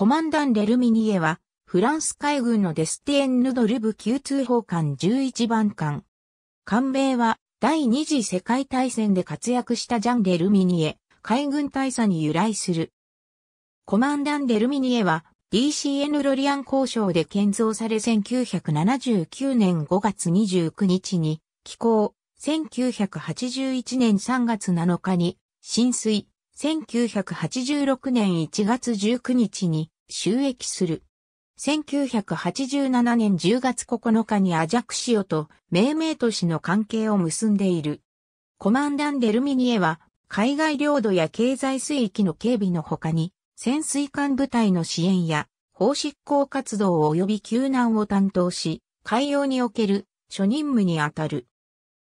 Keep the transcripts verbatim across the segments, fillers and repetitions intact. コマンダン・レルミニエは、フランス海軍のデスティエンヌ・ド・ルブ級通報艦じゅういちばんかん。艦名は、第二次世界大戦で活躍したジャン・レルミニエ、海軍大佐に由来する。コマンダン・レルミニエは、ディーシーエヌ ロリアン工廠で建造されせんきゅうひゃくななじゅうきゅうねんごがつにじゅうくにちに起工、せんきゅうひゃくはちじゅういちねんさんがつなのかに進水、せんきゅうひゃくはちじゅうろくねんいちがつじゅうくにちに就役する。せんきゅうひゃくはちじゅうななねんじゅうがつここのかにアジャクシオと命名都市の関係を結んでいる。コマンダン・レルミニエは海外領土や経済水域の警備のほかに、潜水艦部隊の支援や、法執行活動及び救難を担当し、海洋における諸任務にあたる。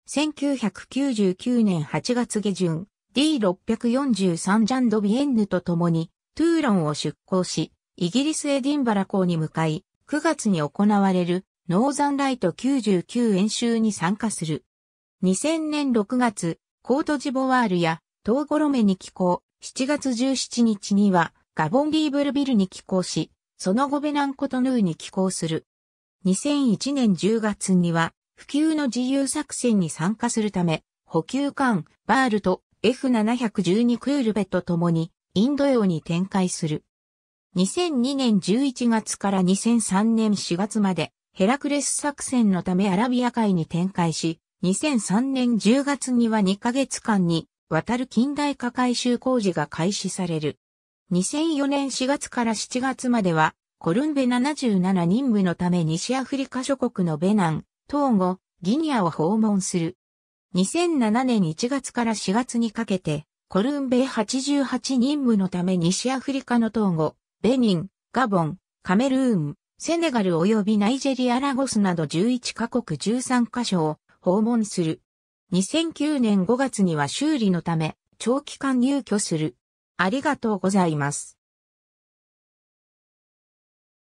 せんきゅうひゃくきゅうじゅうきゅうねんはちがつげじゅん、ディーろくよんさん ジャン・ド・ビエンヌと共に、トゥーロンを出港し、イギリスエディンバラ港に向かい、くがつに行われる、ノーザンライトきゅうじゅうきゅう演習に参加する。にせんねんろくがつ、コートジボワールや、トーゴロメに寄港、しちがつじゅうしちにちには、ガボン・リーブルビルに寄港し、その後ベナンコトヌーに寄港する。にせんいちねんじゅうがつには、不給の自由作戦に参加するため、補給艦、バールと エフななひゃくじゅうに クールベと共に、インド洋に展開する。にせんにねんじゅういちがつからにせんさんねんしがつまで、ヘラクレス作戦のためアラビア海に展開し、にせんさんねんじゅうがつにはにかげつかんに、渡る近代化改修工事が開始される。にせんよねんしがつからしちがつまでは、コルンベななじゅうなな任務のため西アフリカ諸国のベナン、トーゴ、ギニアを訪問する。にせんななねんいちがつからしがつにかけて、コルンベはちじゅうはち任務のため西アフリカのトーゴ、ベニン、ガボン、カメルーン、セネガル及びナイジェリアラゴスなどじゅういちかこくじゅうさんかしょを訪問する。にせんきゅうねんごがつには修理のため、長期間入居する。ありがとうございます。